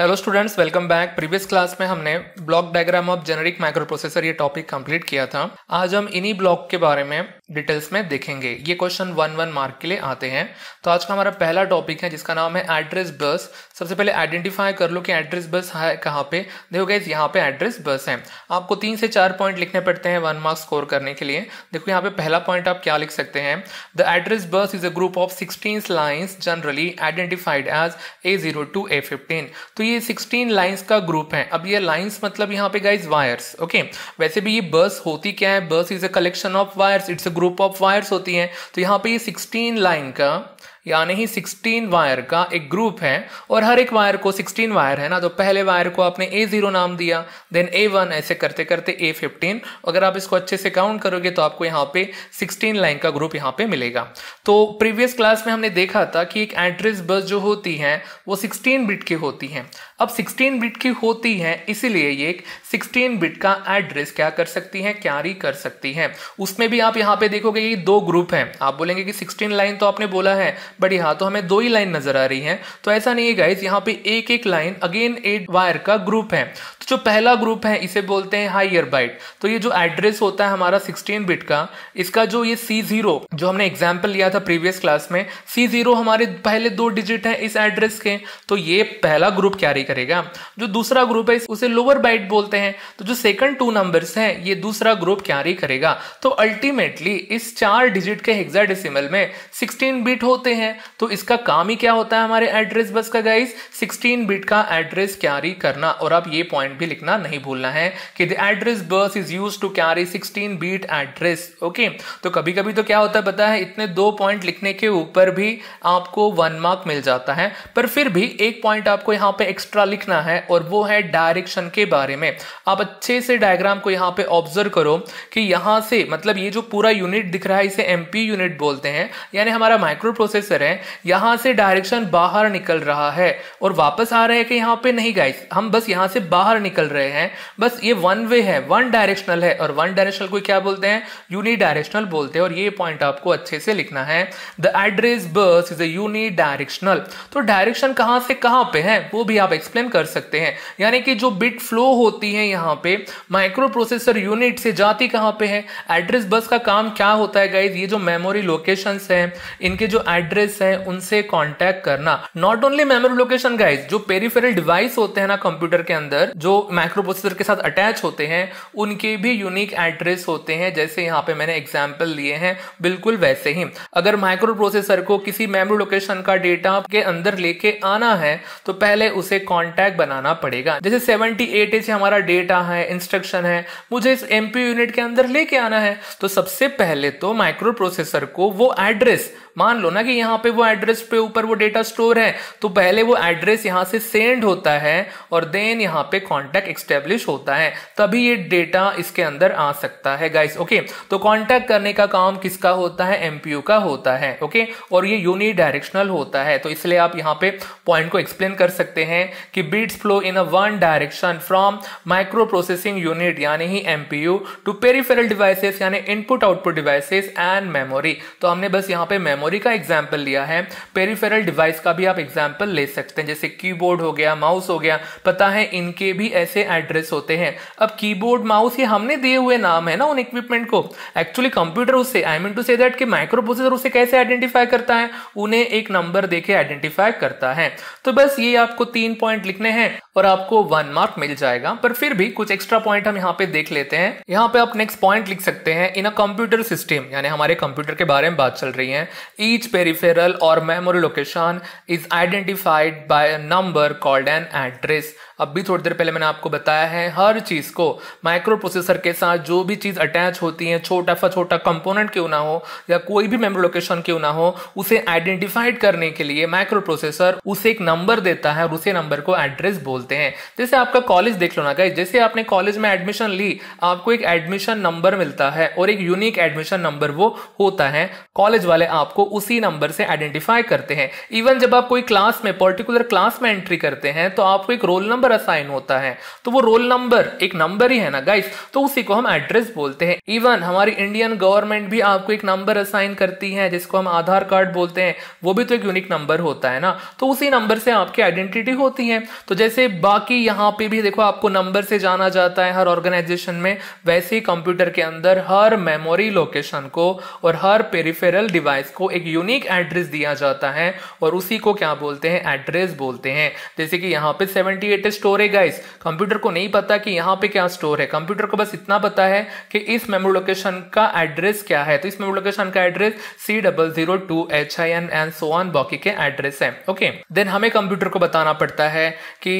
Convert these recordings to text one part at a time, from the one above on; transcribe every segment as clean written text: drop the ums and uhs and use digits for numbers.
Hello students, welcome back. Previous class में हमने block diagram of generic microprocessor ये topic complete किया था। आज हम इन्हीं ब्लॉक के बारे में डिटेल्स में देखेंगे। ये क्वेश्चन 1-1 मार्क के लिए आते हैं। तो आज का हमारा पहला टॉपिक है जिसका नाम है एड्रेस बस। सबसे पहले आइडेंटिफाई कर लो कि एड्रेस बस है कहाँ पे। देखो गाइस, यहाँ पे एड्रेस बस है। आपको 3 से 4 पॉइंट लिखने पड़ते हैं 1 मार्क्स स्कोर करने के लिए। देखो यहाँ पे पहला पॉइंट आप क्या लिख सकते हैं, the address bus is a group of 16 lines generally identified as A0 to A15। तो ये 16 लाइंस का ग्रुप है। अब ये लाइंस मतलब यहाँ पे गाइस वायर्स, ओके। वैसे भी ये बस होती क्या है, bus is a collection of wires, it's a group of wires होती हैं। तो यहाँ पे ये 16 लाइन का यानी ही 16 वायर का एक ग्रुप है और हर एक वायर को 16 वायर है ना। तो पहले वायर को आपने A0 नाम दिया, देन A1, ऐसे करते करते A15। अगर आप इसको अच्छे से काउंट करोगे तो आपको यहाँ पे 16 लाइन का ग्रुप यहाँ पे मिलेगा। तो प्रीवियस क्लास में हमने देखा था कि एक एड्रेस बस जो होती है वो 16 बिट की होती है। अब 16 बिट की होती है इसीलिए ये 16 बिट का एड्रेस क्या कर सकती है, कैरी कर सकती है। उसमें भी आप यहाँ पे देखोगे ये 2 ग्रुप है। आप बोलेंगे कि 16 लाइन तो आपने बोला है, बट यहाँ तो हमें 2 ही लाइन नजर आ रही है। तो ऐसा नहीं है गाइस, यहाँ पे एक एक लाइन अगेन 8 वायर का ग्रुप है। तो जो पहला ग्रुप है इसे बोलते हैं हायर बाइट। तो ये जो एड्रेस होता है हमारा 16 बिट का, इसका जो ये C0 जो हमने एग्जाम्पल लिया था प्रीवियस क्लास में, C0 हमारे पहले 2 डिजिट है इस एड्रेस के। तो ये पहला ग्रुप कैरी करेगा। जो दूसरा ग्रुप है उसे लोअर बाइट बोलते हैं। तो जो सेकंड 2 नंबर्स है ये दूसरा ग्रुप कैरी करेगा। तो अल्टीमेटली इस 4 डिजिट के हेक्साडेसिमल में 16 बिट होते हैं। तो इसका काम ही क्या होता है हमारे एड्रेस बस का गाइस, 16 बिट का एड्रेस कैरी करना। और आप ये पॉइंट भी लिखना नहीं भूलना है कि the address bus is used to carry 16 bit address, okay. तो कभी-कभी तो क्या होता है पता है, इतने 2 पॉइंट लिखने के ऊपर भी आपको 1 मार्क मिल जाता है। पर फिर भी एक पॉइंट आपको यहाँ पे एक्स्ट्रा लिखना है और वो है डायरेक्शन के बारे में। आप अच्छे से डायग्राम को यहाँ पे ऑब्जर्व करो कि यहाँ से मतलब ये जो पूरा यूनिट दिख रहा है इसे MP यूनिट बोलते हैं, यानी हमारा माइक्रो प्रोसेसर है। यहाँ से डायरेक्शन बाहर निकल रहा है और वापस आ रहे हैं कि यहाँ पे नहीं गाइस, हम बस यहाँ से बाहर निकल रहे हैं। बस ये 1 वे है, 1 डायरेक्शनल है। और 1 डायरेक्शनल को क्या बोलते हैं, यूनि डायरेक्शनल बोलते हैं। और ये पॉइंट आपको अच्छे से लिखना है, the address bus is a unidirectional. तो डायरेक्शन कहाँ से कहाँ पे है वो भी आप एक्सप्लेन कर सकते हैं, यानी कि जो बिट फ्लो होती है यहाँ पे माइक्रो प्रोसेसर यूनिट से जाती कहाँ पे है। एड्रेस बस का काम क्या होता है गाइस, ये जो मेमोरी लोकेशंस हैं इनके जो एड्रेस हैं उनसे कांटेक्ट करना। Not only memory location guys, जो पेरिफेरल डिवाइस होते हैं ना कंप्यूटर के अंदर जो माइक्रो प्रोसेसर के साथ अटैच होते हैं उनके भी यूनिक एड्रेस होते हैं। जैसे यहाँ पे मैंने एग्जाम्पल लिए हैं, बिल्कुल वैसे ही अगर माइक्रो प्रोसेसर को किसी मेमोरी लोकेशन का डेटा के अंदर लेके आना है तो पहले उसे कॉन्टैक्ट बनाना पड़ेगा। जैसे 78H हमारा डेटा है, इंस्ट्रक्शन है, मुझे इस MP यूनिट के अंदर लेके आना है। तो सबसे पहले तो माइक्रो प्रोसेसर को वो एड्रेस, मान लो ना कि यहाँ पे वो एड्रेस पे ऊपर वो डेटा स्टोर है, तो पहले वो एड्रेस यहाँ से सेंड होता है और देन यहाँ पे कॉन्टैक्ट एस्टेब्लिश होता है, तभी ये डेटा इसके अंदर आ सकता है गाइस, ओके। तो कॉन्टैक्ट करने का काम किसका होता है, MPU का होता है, ओके। और ये यूनि डायरेक्शनल होता है। तो इसलिए आप यहाँ पे पॉइंट को एक्सप्लेन कर सकते हैं कि bits flow in a 1 direction from micro processing unit यानी ही MPU टू पेरिफेरल डिवाइसेस यानी input output devices and memory. तो हमने बस यहाँ पे मेमोरी का एग्जाम्पल लिया है, पेरिफेरल डिवाइस का भी आप एग्जाम्पल ले सकते हैं, जैसे कीबोर्ड हो गया, माउस हो गया, पता है इनके भी ऐसे एड्रेस होते हैं। अब कीबोर्ड, माउस ये हमने दिए हुए नाम है ना उन इक्विपमेंट को। एक्चुअली कंप्यूटर उससे I mean to say that कि माइक्रो प्रोसेसर उसे कैसे आइडेंटिफाई करता है, उन्हें एक नंबर देके आइडेंटिफाई करता है। तो बस ये आपको 3 पॉइंट लिखने हैं और आपको 1 मार्क मिल जाएगा। पर फिर भी कुछ एक्स्ट्रा पॉइंट हम यहाँ पे देख लेते हैं। यहाँ पे आप नेक्स्ट पॉइंट लिख सकते हैं, इन अ कंप्यूटर सिस्टम यानी हमारे कंप्यूटर के बारे में बात चल रही है, ईच पेरिफेरल और memory location is identified by a number called an address. अब भी थोड़ी देर पहले मैंने आपको बताया है, हर चीज को माइक्रो प्रोसेसर के साथ जो भी चीज अटैच होती है, छोटा सा छोटा कंपोनेंट क्यों ना हो या कोई भी मेमोरी लोकेशन क्यों ना हो, उसे आइडेंटिफाइड करने के लिए माइक्रो प्रोसेसर उसे एक नंबर देता है और उसे नंबर को एड्रेस बोलते हैं। जैसे आपका कॉलेज देख लो ना गाइस, जैसे आपने कॉलेज में एडमिशन ली, आपको एक एडमिशन नंबर मिलता है और एक यूनिक एडमिशन नंबर वो होता है, कॉलेज वाले आपको उसी नंबर से आइडेंटिफाई करते हैं। इवन जब आप कोई क्लास में, पर्टिकुलर क्लास में एंट्री करते हैं तो आपको एक रोल नंबर असाइन होता है, तो वो रोल नंबर एक नंबर ही है ना गाइस, तो उसी को हम एड्रेस बोलते हैं। इवन हमारी इंडियन गवर्नमेंट भी आपको एक नंबर असाइन करती है जिसको हम आधार कार्ड बोलते हैं, वो भी तो एक यूनिक नंबर होता है ना, तो उसी नंबर से आपकी आइडेंटिटी होती है। तो जैसे बाकी यहाँ पे भी देखो आपको नंबर से जाना जाता है हर ऑर्गेनाइजेशन में, वैसे ही कंप्यूटर के अंदर हर मेमोरी लोकेशन को और हर पेरिफेरल डिवाइस को एक यूनिक एड्रेस दिया जाता है और उसी को क्या बोलते हैं, एड्रेस बोलते हैं। जैसे कि यहाँ पे 78 स्टोर है गाइस, कंप्यूटर को नहीं पता कि यहाँ पे क्या स्टोर है, कंप्यूटर को बस इतना पता है कि इस मेमोरी लोकेशन का एड्रेस क्या है, तो इस मेमोरी लोकेशन का address C002HIN and so on बाकी के एड्रेस है। ओके, देन हमें कंप्यूटर को बताना पड़ता है कि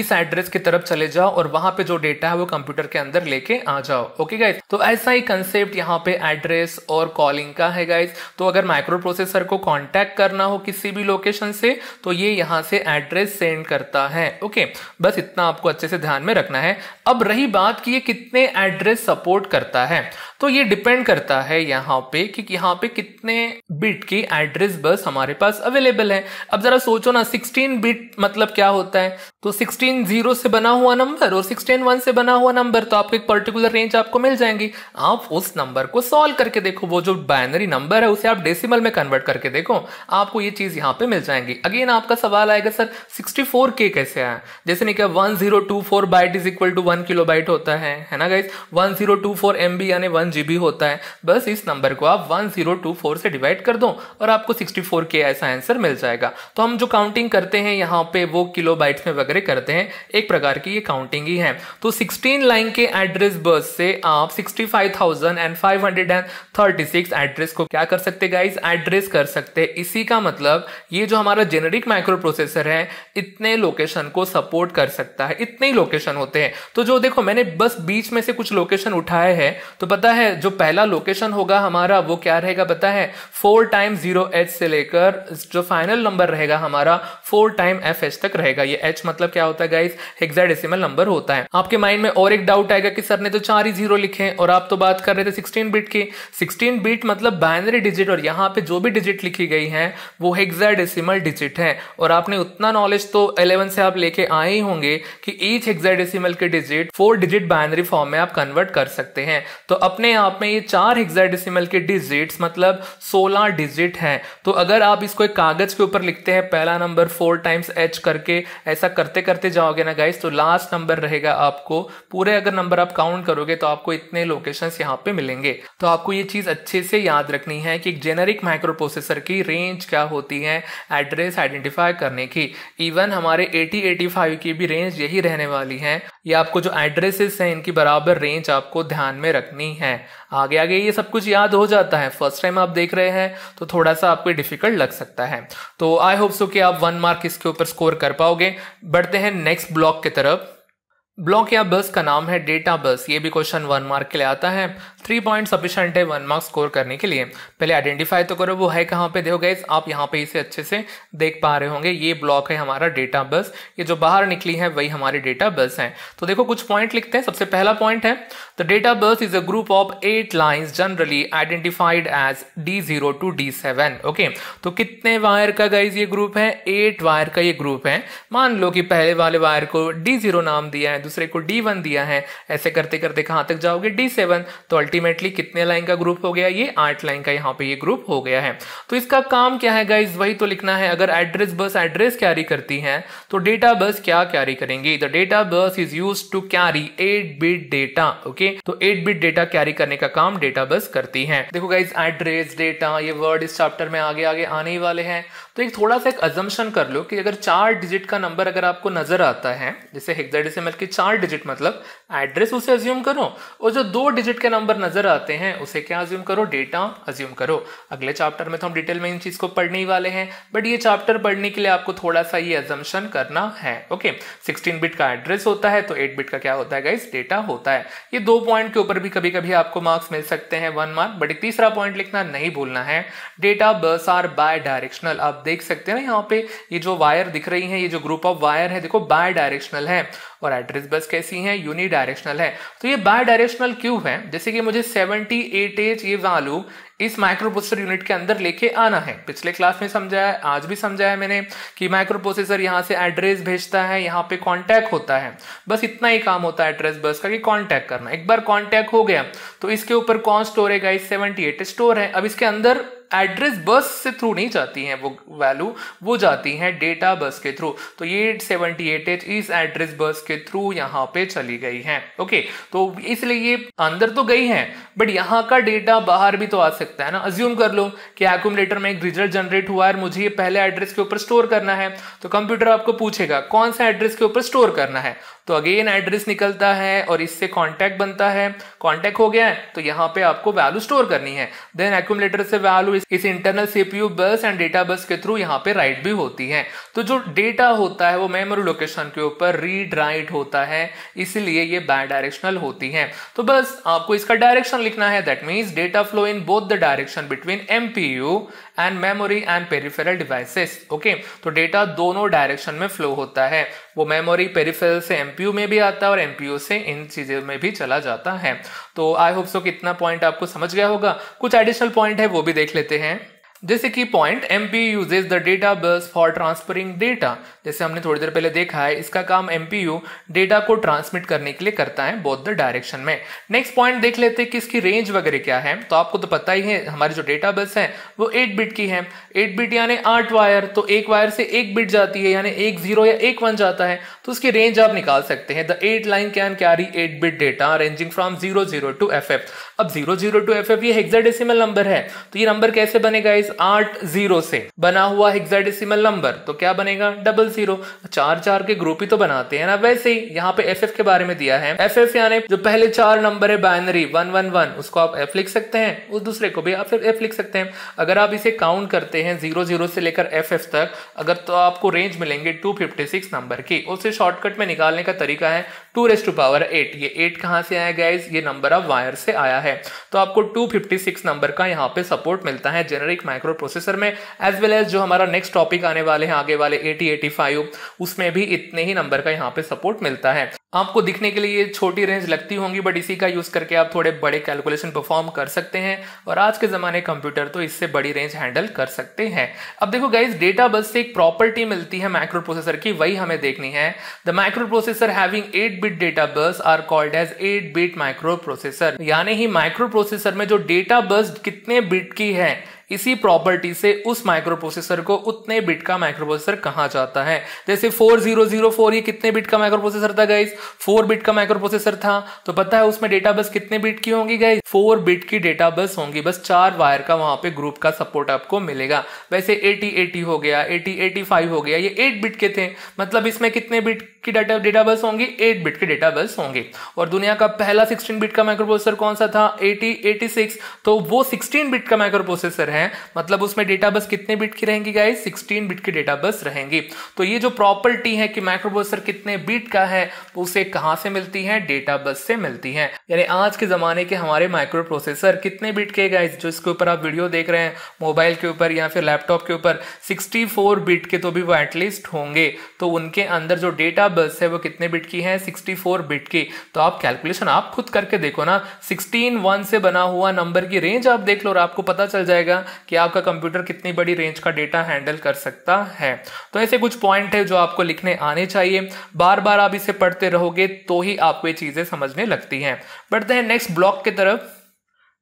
इस एड्रेस की तरफ चले जाओ और वहां पे जो डेटा है वो कंप्यूटर के अंदर लेके आ जाओ। ओके गाइस, तो ऐसा ही कंसेप्ट यहाँ पे एड्रेस और कॉलिंग का है गाइस। तो अगर माइक्रो प्रोसेसर को कांटेक्ट करना हो किसी भी लोकेशन से तो ये यहाँ से एड्रेस सेंड करता है। ओके, बस इतना आपको अच्छे से ध्यान में रखना है। अब रही बात कि ये कितने एड्रेस सपोर्ट करता है, तो ये डिपेंड करता है यहाँ पे कि यहाँ पे कितने बिट की एड्रेस बस हमारे पास अवेलेबल है। अब जरा सोचो ना, 16 बिट मतलब क्या होता है, तो 16 जीरो से बना हुआ नंबर और 16 वन से बना हुआ नंबर, तो आपको एक पर्टिकुलर रेंज आपको मिल जाएंगी। आप उस नंबर को सॉल्व करके देखो, वो जो बाइनरी नंबर है उसे आप डेसिमल में कन्वर्ट करके देखो, आपको ये चीज यहाँ पे मिल जाएंगी। अगेन आपका सवाल आएगा सर 64K कैसे आया, जैसे नहीं क्या 1024 byte is equal to 1 kilobyte होता है ना गाइस, 1024 MB यानी 1 GB होता है। बस इस नंबर को आप 1024 से डिवाइड कर दो और आपको 64K ऐसा आंसर मिल जाएगा। तो हम जो काउंटिंग करते हैं यहाँ पे वो किलोबाइट्स में वगैरह करते हैं, एक प्रकार की ये काउंटिंग ही है। तो 16 लाइन के एड्रेस बस से आप 65,536 एड्रेस को क्या कर सकते गाइस, एड्रेस कर सकते। इसी का मतलब ये जो हमारा जेनेरिक माइक्रो प्रोसेसर है इतने लोकेशन को सपोर्ट कर सकता है, इतने ही लोकेशन होते हैं। तो जो देखो मैंने बस बीच में से कुछ लोकेशन उठाए हैं, तो पता है जो पहला लोकेशन होगा हमारा वो क्या रहेगा पता है, 4 टाइम 0H से लेकर जो फाइनल नंबर रहेगा हमारा 4 टाइम FH तक रहेगा। ये H मतलब क्या होता है गाइस, हेक्साडेसिमल नंबर होता है। आपके माइंड में और एक डाउट आएगा कि सर ने तो 4 ही जीरो लिखे और आप तो बात कर रहे थे 16 बिट की, 16 बिट मतलब बाइनरी डिजिट और यहाँ पे जो भी डिजिट लिखी गई है वो हेक्साडेसिमल डिजिट है। और आपने उतना नॉलेज तो 11 से आप लेके आए होंगे कि ईच हेक्साडेसिमल के डिजिट 4 डिजिट बाइनरी फॉर्म में आप कन्वर्ट कर सकते हैं। तो अपने आप में ये 4 हेक्साडेसिमल के डिजिट्स मतलब 16 डिजिट हैं। तो अगर आप इसको एक कागज के ऊपर लिखते हैं, पहला नंबर 4 टाइम्स H करके ऐसा करते करते जाओगे ना गाइस, तो लास्ट नंबर रहेगा आपको पूरे, अगर नंबर आप काउंट करोगे तो आपको इतने लोकेशंस यहाँ पे मिलेंगे। तो आपको ये चीज अच्छे से याद रखनी है कि एक जेनेरिक माइक्रो प्रोसेसर की रेंज क्या होती है एड्रेस आइडेंटिफाई करने की। इवन हमारे 8085 की भी रेंज यही रहने वाली है, ये आपको जो एड्रेसेस हैं इनकी बराबर रेंज आपको ध्यान में रखनी है। आगे आगे ये सब कुछ याद हो जाता है, फर्स्ट टाइम आप देख रहे हैं तो थोड़ा सा आपको डिफिकल्ट लग सकता है। तो आई होप सो कि आप 1 मार्क इसके ऊपर स्कोर कर पाओगे। बढ़ते हैं नेक्स्ट ब्लॉक की तरफ। ब्लॉक या बस का नाम है डेटा बस। ये भी क्वेश्चन 1 मार्क के लिए आता है, 3 पॉइंट सफिशिएंट है 1 मार्क्स स्कोर करने के लिए। पहले आइडेंटिफाई तो करो वो है कहाँ पे। देखो गाइस, आप यहाँ पे इसे अच्छे से देख पा रहे होंगे, ये ब्लॉक है हमारा डेटा बस, ये जो बाहर निकली है वही हमारी डेटा बस है। तो देखो कुछ पॉइंट लिखते हैं। सबसे पहला पॉइंट है the data bus is a group of 8 lines generally identified as D0 to D7। ओके, तो कितने वायर का गाइज ये ग्रुप है, 8 वायर का ये ग्रुप है। मान लो कि पहले वाले वायर को D0 नाम दिया है, दूसरे को D1 दिया है, ऐसे करते करते कहां तक जाओगे D7। तो अल्टीमेटली कितने लाइन का ग्रुप हो गया, ये 8 लाइन का यहाँ पे ये ग्रुप हो गया है। तो इसका काम क्या है गाइस, वही तो लिखना है। अगर एड्रेस बस एड्रेस कैरी करती है तो डेटा बस क्या कैरी करेंगी, the data bus is used to carry 8 bit data. Okay, तो 8 बिट डेटा कैरी करने का काम डेटा बस करती है। देखो गाइस, एड्रेस डेटा ये वर्ड इस चैप्टर में आगे आगे आने ही वाले हैं। तो एक थोड़ा सा एक अजम्पशन कर लो कि अगर 4 डिजिट का नंबर अगर आपको नजर आता है, जैसे हेक्साडेसिमल के 4 डिजिट मतलब एड्रेस, उसे अज्यूम करो, और जो 2 डिजिट के नंबर नजर आते हैं उसे क्या अज्यूम करो, डेटा अज्यूम करो। अगले चैप्टर में तो हम डिटेल में इन चीज को पढ़ने ही वाले हैं, बट ये चैप्टर पढ़ने के लिए आपको थोड़ा सा ये अजम्पशन करना है। ओके, 16 बिट का एड्रेस होता है तो 8 बिट का क्या होता है गाइस, डेटा होता है। ये 2 पॉइंट के ऊपर भी कभी कभी आपको मार्क्स मिल सकते हैं 1 मार्क। बट 3रा पॉइंट लिखना नहीं भूलना है, data bus are bye directional. आप आप देख सकते हैं ना यहाँ पे ये जो वायर दिख रही है, ये जो ग्रुप ऑफ वायर है देखो बाय डायरेक्शनल है, और एड्रेस बस कैसी है, यूनि डायरेक्शनल है। तो ये बाय डायरेक्शनल क्यों है, जैसे कि मुझे 78H ये वैल्यू इस माइक्रोप्रोसेसर यूनिट के अंदर लेके आना है। पिछले क्लास में समझाया, आज भी समझाया मैंने कि माइक्रोप्रोसेसर यहाँ से एड्रेस भेजता है, यहाँ पे कांटेक्ट होता है, बस इतना ही काम होता है एड्रेस बस का कि कांटेक्ट करना। एक बार कांटेक्ट हो गया तो इसके ऊपर कौन स्टोर है गाइस, 78 स्टोर है। अब इसके अंदर एड्रेस बस से थ्रू नहीं जाती है वो वैल्यू, वो जाती है डेटा बस के थ्रू। तो ये 78H इस एड्रेस बस के थ्रू यहाँ पे चली गई है। ओके, तो इसलिए ये अंदर तो गई है बट यहाँ का डेटा बाहर भी तो आ सकता है ना। अज्यूम कर लो कि एक्यूमुलेटर में एक रिजल्ट जनरेट हुआ है और मुझे ये पहले एड्रेस के ऊपर स्टोर करना है, तो कंप्यूटर आपको पूछेगा कौन सा एड्रेस के ऊपर स्टोर करना है। तो अगेन एड्रेस निकलता है और इससे कॉन्टैक्ट बनता है, कॉन्टैक्ट हो गया है तो यहाँ पे आपको वैल्यू स्टोर करनी है। देन एक्यूमुलेटर से वैल्यू इस internal CPU bus and data bus के थ्रू यहाँ पे राइट भी होती है। तो जो डेटा होता है वो मेमोरी लोकेशन के ऊपर रीड राइट होता है, इसलिए ये बाय डायरेक्शनल होती है। तो बस आपको इसका डायरेक्शन लिखना है, that means data flow in both the direction between MPU and memory and peripheral devices. Okay, तो डेटा दोनों डायरेक्शन में फ्लो होता है, वो मेमोरी पेरिफेरल से एमपीयू में भी आता है और एमपीयू से इन चीजों में भी चला जाता है। तो आई होप सो कितना पॉइंट आपको समझ गया होगा। कुछ एडिशनल पॉइंट है वो भी देख लेते हैं, जैसे कि point MPU uses the data bus for transferring data. जैसे हमने थोड़ी देर पहले देखा है, इसका काम एमपीयू डेटा को ट्रांसमिट करने के लिए करता है बोथ द डायरेक्शन में। नेक्स्ट पॉइंट देख लेते हैं कि इसकी रेंज वगैरह क्या है। तो आपको तो पता ही है हमारी जो डेटा बस है वो 8 बिट की है, 8 बिट यानी 8 वायर, तो एक वायर से एक बिट जाती है यानी एक 0 या एक 1 जाता है। तो उसकी रेंज आप निकाल सकते हैं, the 8 line can carry 8 bit data ranging from 00 to FF। अब 00 to FF ये हेक्साडेसिमल नंबर है, तो ये नंबर कैसे बनेगा, इस 8 0 से बना हुआ हेक्साडेसिमल नंबर, तो क्या बनेगा 00। चार चार के ग्रुप ही तो बनाते हैं ना, वैसे ही यहाँ पे FF के बारे में दिया है। FF यानी जो पहले चार नंबर है बाइनरी 111, उसको आप F लिख सकते हैं, उस दूसरे को भी आप फिर F लिख सकते हैं। अगर आप इसे काउंट करते हैं 00 से लेकर FF तक, अगर तो आपको रेंज मिलेंगे 256 नंबर की। उसे शॉर्टकट में निकालने का तरीका है 2 to the power 8। ये 8 कहाँ से आया गाइस, ये नंबर ऑफ वायर से आया है। तो आपको 256 नंबर का यहाँ पे सपोर्ट मिलता है जेनेरिक माइक्रो प्रोसेसर में, एज वेल एज जो हमारा नेक्स्ट टॉपिक आने वाले हैं आगे वाले 8085 उसमें भी इतने ही नंबर का यहाँ पे सपोर्ट मिलता है। आपको दिखने के लिए ये छोटी रेंज लगती होंगी बट इसी का यूज करके आप थोड़े बड़े कैलकुलेशन परफॉर्म कर सकते हैं, और आज के जमाने कंप्यूटर तो इससे बड़ी रेंज हैंडल कर सकते हैं। अब देखो गाइस, डेटा बस से एक प्रॉपर्टी मिलती है माइक्रो प्रोसेसर की, वही हमें देखनी है। The micro processor having 8 bit data bus are called as 8 bit micro processor, यानी ही माइक्रो प्रोसेसर में जो डेटा बस कितने बिट की है इसी प्रॉपर्टी से उस माइक्रो प्रोसेसर को उतने बिट का माइक्रो प्रोसेसर कहा जाता है। जैसे 4004 ये कितने बिट का माइक्रो प्रोसेसर था गाइस, 4 बिट का माइक्रो प्रोसेसर था। तो पता है उसमें डेटा बस कितने बिट की होंगी गाइस, 4 बिट की डेटा बस होंगी, बस 4 वायर का वहां पे ग्रुप का सपोर्ट आपको मिलेगा। वैसे 8080 हो गया, 8085 हो गया, ये 8 बिट के थे, मतलब इसमें कितने बिट की डेटा बस होंगी, 8 बिट के डेटा बस होंगे। और दुनिया का पहला 16 बिट का माइक्रो प्रोसेसर कौन सा था, 8086, तो वो 16 बिट का माइक्रो प्रोसेसर है, मतलब उसमें डेटा बस कितने बिट की रहेंगी गाइस, 16 बिट की डेटा बस रहेंगी। तो ये जो प्रॉपर्टी है कि माइक्रो प्रोसेसर कितने बिट का है उसे कहां से मिलती है, डेटा बस से मिलती है। यानी आज के जमाने के हमारे माइक्रो प्रोसेसर कितने बिट के गाइस, जो इसके ऊपर आप वीडियो देख रहे हैं मोबाइल के ऊपर या फिर लैपटॉप के ऊपर, 64 बिट के तो भी वो एटलीस्ट होंगे। तो उनके अंदर जो डेटा बस है वो कितने बिट की है, 64 बिट की। तो आप कैलकुलेशन आप खुद करके देखो ना, 16 1 से बना हुआ नंबर की रेंज आप देख लो और आपको पता चल जाएगा कि आपका कंप्यूटर कितनी बड़ी रेंज का डेटा हैंडल कर सकता है। तो ऐसे कुछ पॉइंट है जो आपको लिखने आने चाहिए, बार बार आप इसे पढ़ते रहोगे तो ही आपको ये चीजें समझने लगती हैं। बढ़ते हैं नेक्स्ट ब्लॉक की तरफ।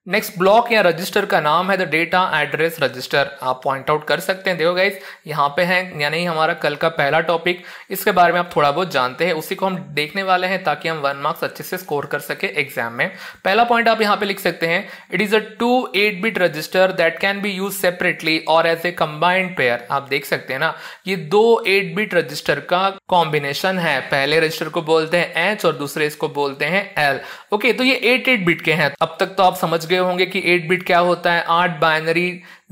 नेक्स्ट ब्लॉक या रजिस्टर का नाम है द डेटा एड्रेस रजिस्टर, आप पॉइंट आउट कर सकते हैं। देखो गाइस यहाँ पे है, यानी हमारा कल का पहला टॉपिक, इसके बारे में आप थोड़ा बहुत जानते हैं, उसी को हम देखने वाले हैं ताकि हम 1 मार्क्स अच्छे से स्कोर कर सके एग्जाम में। पहला पॉइंट आप यहाँ पे लिख सकते हैं, it is a 2 8-bit register that can be use separately और एज ए कंबाइंड पेयर। आप देख सकते हैं ना, ये 2 8-bit रजिस्टर का कॉम्बिनेशन है, पहले रजिस्टर को बोलते हैं H और दूसरे इसको बोलते हैं L। ओके, तो ये 8 8-bit के हैं। अब तक तो आप समझ होंगे कि 8 बिट क्या होता है, 8 बाइनरी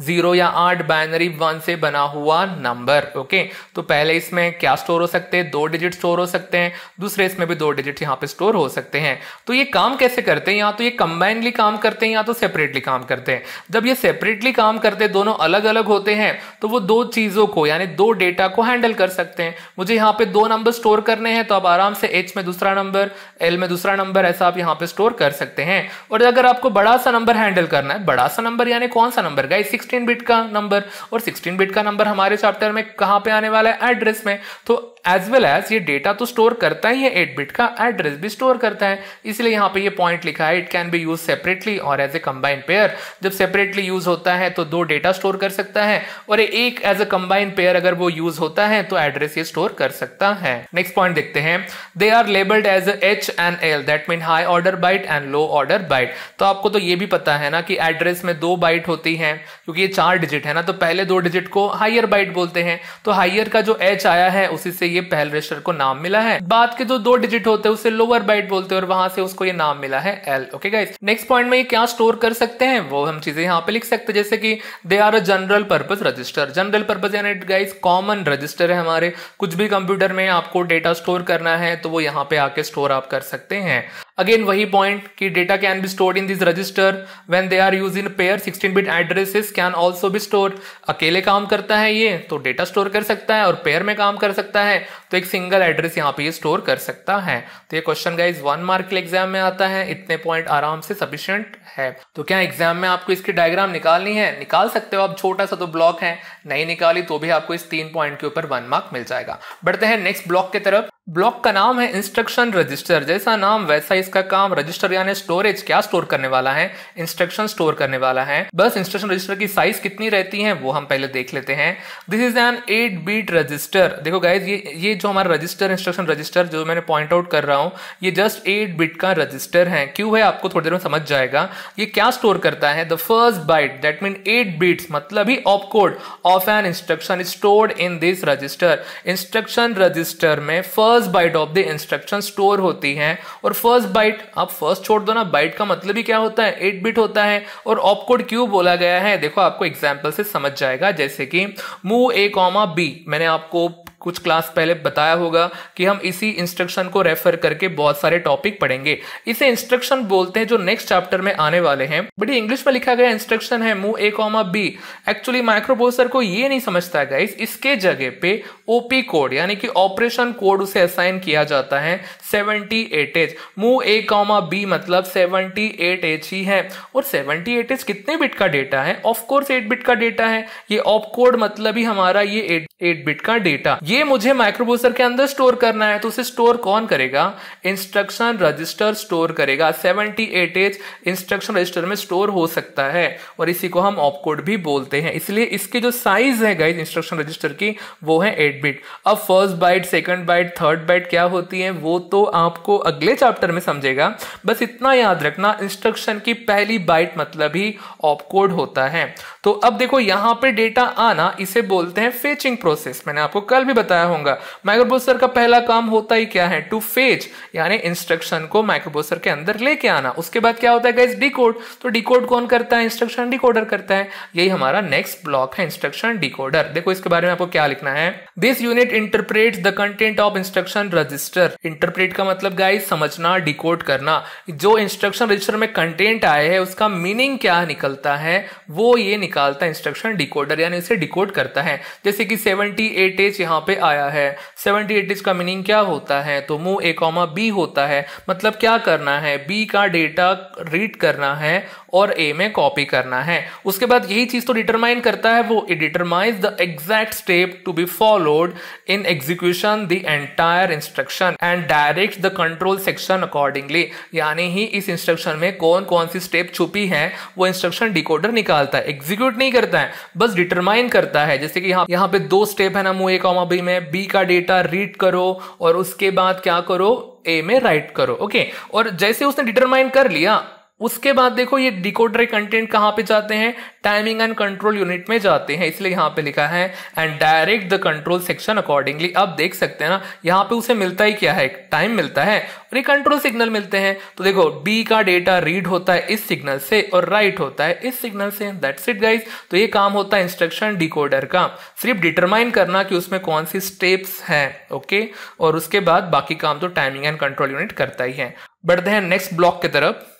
जीरो या 8 बाइनरी 1 से बना हुआ नंबर। ओके, तो पहले इसमें क्या स्टोर हो सकते हैं, 2 डिजिट स्टोर हो सकते हैं, दूसरे इसमें भी 2 डिजिट यहाँ पे स्टोर हो सकते हैं। तो ये काम कैसे करते हैं, या तो ये कंबाइनली काम करते हैं या तो सेपरेटली काम करते हैं। जब ये सेपरेटली काम करते हैं, दोनों अलग अलग होते हैं, तो वो दो चीजों को यानी दो डेटा को हैंडल कर सकते हैं। मुझे यहाँ पे 2 नंबर स्टोर करने हैं, तो आप आराम से एच में दूसरा नंबर, एल में दूसरा नंबर, ऐसा आप यहाँ पे स्टोर कर सकते हैं। और अगर आपको बड़ा सा नंबर हैंडल करना है, बड़ा सा नंबर यानी कौन सा नंबर गाइस, 16 बिट का नंबर, और 16 बिट का नंबर हमारे चैप्टर में कहां पे आने वाला है, एड्रेस में। तो एज वेल एज ये डेटा तो स्टोर करता ही है, 8 बिट का एड्रेस भी स्टोर करता है, इसलिए यहाँ पे ये पॉइंट लिखा है, it can be use separately और एज ए कंबाइंड पेयर। जब सेपरेटली यूज होता है तो 2 डेटा स्टोर कर सकता है, और एक एज ए कंबाइंड पेयर अगर वो यूज होता है तो एड्रेस ये स्टोर कर सकता है। नेक्स्ट पॉइंट देखते हैं, they are labelled as H and L, that mean high order byte and low order byte. तो आपको तो ये भी पता है ना कि एड्रेस में 2 बाइट होती है, क्योंकि ये 4 डिजिट है ना, तो पहले 2 डिजिट को हायर बाइट बोलते हैं। तो हायर का जो एच आया है उसी से ये पहले रजिस्टर को नाम मिला है, बाद के जो 2 डिजिट होते हैं उसे लोअर बाइट बोलते हैं, और वहां से उसको ये नाम मिला है L. Okay guys, next point में ये क्या स्टोर कर सकते हैं वो हम चीजें यहाँ पे लिख सकते हैं, जैसे कि they are a general purpose register. General purpose यानी गाइस कॉमन रजिस्टर है हमारे, कुछ भी कंप्यूटर में आपको डेटा स्टोर करना है तो वो यहाँ पे आके स्टोर आप कर सकते हैं। अगेन वही पॉइंट कि data can be stored in this register when they are use in pair, 16 bit addresses can also be stored. अकेले काम करता है ये तो डेटा स्टोर कर सकता है, और पेयर में काम कर सकता है तो एक सिंगल एड्रेस यहाँ पे ये स्टोर कर सकता है। तो ये क्वेश्चन गाइस 1 मार्क के एग्जाम में आता है, इतने पॉइंट आराम से सफिशिएंट है। तो क्या एग्जाम में आपको इसकी डायग्राम निकालनी है, निकाल सकते हो आप, छोटा सा तो ब्लॉक है, नहीं निकाली तो भी आपको इस 3 पॉइंट के ऊपर 1 मार्क मिल जाएगा। बढ़ते हैं नेक्स्ट ब्लॉक की तरफ। ब्लॉक का नाम है इंस्ट्रक्शन रजिस्टर, जैसा नाम वैसा इसका काम। रजिस्टर यानी स्टोरेज, क्या स्टोर करने वाला है, इंस्ट्रक्शन स्टोर करने वाला है। बस इंस्ट्रक्शन रजिस्टर की साइज कितनी रहती है वो हम पहले देख लेते हैं। This is an 8 bit register. देखो गाइज ये जो हमारा रजिस्टर, इंस्ट्रक्शन रजिस्टर जो मैंने पॉइंट आउट कर रहा हूँ, ये जस्ट 8 बिट का रजिस्टर है। क्यों है आपको थोड़ी देर में समझ जाएगा। ये क्या स्टोर करता है, the first byte that mean 8 bits मतलब ही opcode of an instruction is stored in this register. Instruction register में first byte of the instruction store होती है, और फर्स्ट बाइट आप फर्स्ट छोड़ दो ना, बाइट का मतलब ही क्या होता है, 8 बिट होता है। और ऑपकोड क्यों बोला गया है देखो आपको एग्जाम्पल से समझ जाएगा, जैसे कि मूव ए कॉमा बी। मैंने आपको कुछ क्लास पहले बताया होगा कि हम इसी इंस्ट्रक्शन को रेफर करके बहुत सारे टॉपिक पढ़ेंगे। इसे इंस्ट्रक्शन बोलते हैं जो नेक्स्ट चैप्टर में आने वाले हैं। बट इंग्लिश में लिखा गया इंस्ट्रक्शन है move A comma B. Actually microprocessor को ये नहीं समझता गाइस, इसके जगह पे ओपी कोड यानी कि ऑपरेशन कोड उसे असाइन किया जाता है 78H। Move A comma B मतलब 78H ही है, और 78H कितने बिट का डेटा है, ऑफकोर्स 8 बिट का डेटा है। ये ऑप कोड मतलब ही हमारा ये 8 बिट का डेटा, ये मुझे माइक्रोप्रोसेसर के अंदर स्टोर करना है। तो उसे स्टोर कौन करेगा, इंस्ट्रक्शन रजिस्टर स्टोर करेगा। 78H इंस्ट्रक्शन रजिस्टर में स्टोर हो सकता है, और इसी को हम ऑपकोड भी बोलते हैं। इसलिए इसकी जो साइज है गाइस इंस्ट्रक्शन रजिस्टर की वो है 8 बिट। अब first byte, second byte, third byte क्या होती है वो तो आपको अगले चैप्टर में समझेगा। बस इतना याद रखना, इंस्ट्रक्शन की पहली बाइट मतलब ही ऑपकोड होता है। तो अब देखो यहां पर डेटा आना, इसे बोलते हैं फेचिंग प्रोसेस। मैंने आपको कल भी बताया होगा माइक्रोप्रोसेसर का पहला काम होता ही क्या है, टू फेच, यानी इंस्ट्रक्शन को माइक्रोप्रोसेसर के अंदर लेके आना। उसके बाद क्या होता है गाइस, डिकोड। तो डिकोड कौन करता है, इंस्ट्रक्शन डिकोडर करता है। यही हमारा नेक्स्ट ब्लॉक है, इंस्ट्रक्शन डिकोडर। देखो इसके बारे में आपको क्या लिखना है, this unit interprets the content of instruction register. Interpret का मतलब गाइस समझना, डिकोड करना। जो इंस्ट्रक्शन रजिस्टर में कंटेंट आए है उसका मीनिंग क्या निकलता है वो ये निकालता है इंस्ट्रक्शन डिकोडर, यानी इसे डिकोड करता है। जैसे कि 78H यहां पे आया है, 78H का मीनिंग क्या होता है, तो मूव ए कॉमा बी होता है। मतलब क्या करना है, बी का डेटा रीड करना है और ए में कॉपी करना है। उसके बाद यही चीज तो डिटरमाइन करता है, वो determines the exact step to be followed in execution the entire instruction and direct the control section accordingly. यानी ही इस इंस्ट्रक्शन में कौन कौन सी स्टेप छुपी है वो इंस्ट्रक्शन डिकोडर निकालता है, एग्जीक्यूट नहीं करता है, बस डिटरमाइन करता है। जैसे कि यहाँ पे 2 स्टेप है ना, मूव ए कॉमा बी में बी का डेटा रीड करो और उसके बाद क्या करो, ए में राइट करो। ओके, और जैसे उसने डिटरमाइन कर लिया उसके बाद देखो ये डिकोडर कंटेंट कहाँ पे जाते हैं, टाइमिंग एंड कंट्रोल यूनिट में जाते हैं, इसलिए यहाँ पे लिखा है and direct the control section accordingly. अब देख सकते हैं ना यहाँ पे उसे मिलता ही क्या है, टाइम मिलता है और ये कंट्रोल सिग्नल मिलते हैं। तो देखो डी का डेटा रीड होता है इस सिग्नल से और राइट होता है इस सिग्नल से। That's it guys. तो ये काम होता है इंस्ट्रक्शन डिकोडर का, सिर्फ डिटरमाइन करना कि उसमें कौन सी स्टेप्स हैं, ओके। और उसके बाद बाकी काम तो टाइमिंग एंड कंट्रोल यूनिट करता ही है। बढ़ते हैं नेक्स्ट ब्लॉक की तरफ।